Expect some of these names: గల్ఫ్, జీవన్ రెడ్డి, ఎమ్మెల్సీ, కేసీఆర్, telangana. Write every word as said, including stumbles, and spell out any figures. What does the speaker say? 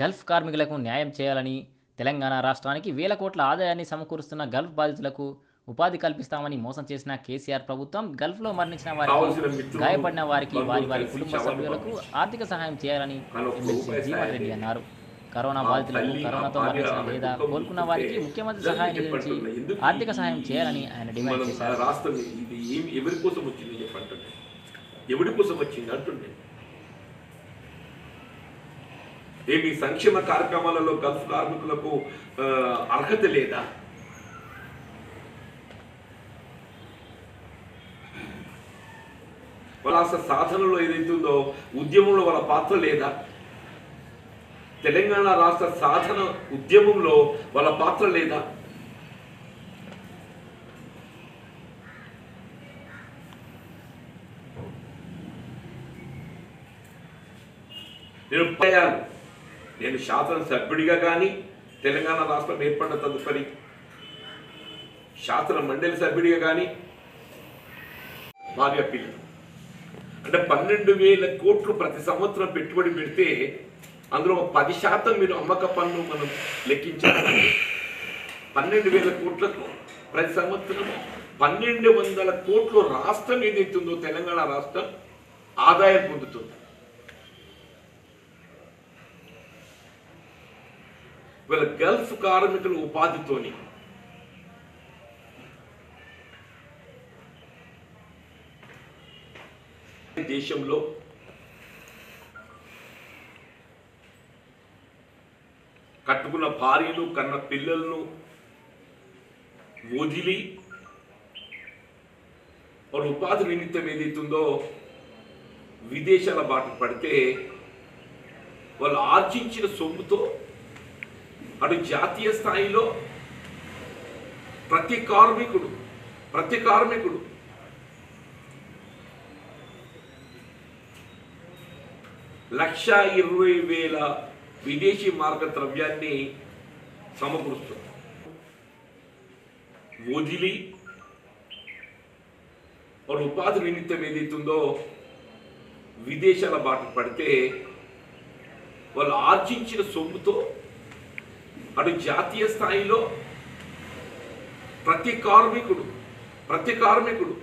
గల్ఫ్ కార్మికులకు న్యాయం చేయాలని తెలంగాణ రాష్ట్రానికి వేల కోట్ల ఆదాయాన్ని సమకూరుస్తున్న గల్ఫ్ బాధితులకు ఉపాధి కల్పిస్తామని మోసం చేసిన కేసీఆర్ ప్రభుత్వం గల్ఫ్లో మరణించిన వారికి, గాయపడిన వారికి, వారి వారి కుటుంబ సభ్యులకు ఆర్థిక సహాయం చేయాలని ఎమ్మెల్సీ జీవన్ రెడ్డి అన్నారు. కరోనా బాధితులకు, కరోనాతో మరణించిన లేదా కోలుకున్న వారికి ముఖ్యమంత్రి సహాయ నిధి నుంచి ఆర్థిక సహాయం చేయాలని ఆయన డిమాండ్ చేశారు. ఏమి సంక్షేమ కార్యక్రమాలలో గల్ఫ్ కార్మికులకు అర్హత లేదా? వాళ్ళ సాధనలో ఏదైతుందో ఉద్యమంలో వాళ్ళ పాత్ర లేదా? తెలంగాణ రాష్ట్ర సాధన ఉద్యమంలో వాళ్ళ పాత్ర లేదా? నేను పోయాను, నేను శాసనసభ్యుడిగా కానీ తెలంగాణ రాష్ట్రం ఏర్పడిన తదుపరి శాసన మండలి సభ్యుడిగా కానీ భార్య పిల్లలు అంటే పన్నెండు వేల కోట్లు ప్రతి సంవత్సరం పెట్టుబడి పెడితే అందులో పది శాతం మీరు అమ్మక పన్ను మనం లెక్కించాలి. పన్నెండు వేల కోట్లకు ప్రతి సంవత్సరం పన్నెండు వందల కోట్లు రాష్ట్రం ఏదైతుందో తెలంగాణ రాష్ట్రం ఆదాయం పొందుతుంది. వీళ్ళ గల్ఫ్ కార్మికుల ఉపాధితోని దేశంలో కట్టుకున్న భార్యను, కన్న పిల్లలను వదిలి వాళ్ళ ఉపాధి నిమిత్తం ఏదైతుందో విదేశాల బాట పడితే వాళ్ళు ఆర్జించిన సొమ్ముతో అటు జాతీయ స్థాయిలో ప్రతి కార్మికుడు ప్రతి కార్మికుడు లక్ష ఇరవై వేల విదేశీ మార్గ ద్రవ్యాన్ని సమకూరుస్తుంది. వదిలి వాళ్ళు ఉపాధి నిమిత్తం ఏదైతుందో విదేశాల బాట పడితే వాళ్ళు ఆర్జించిన సొమ్ముతో అటు జాతీయ స్థాయిలో ప్రతి కార్మికుడు ప్రతి కార్మికుడు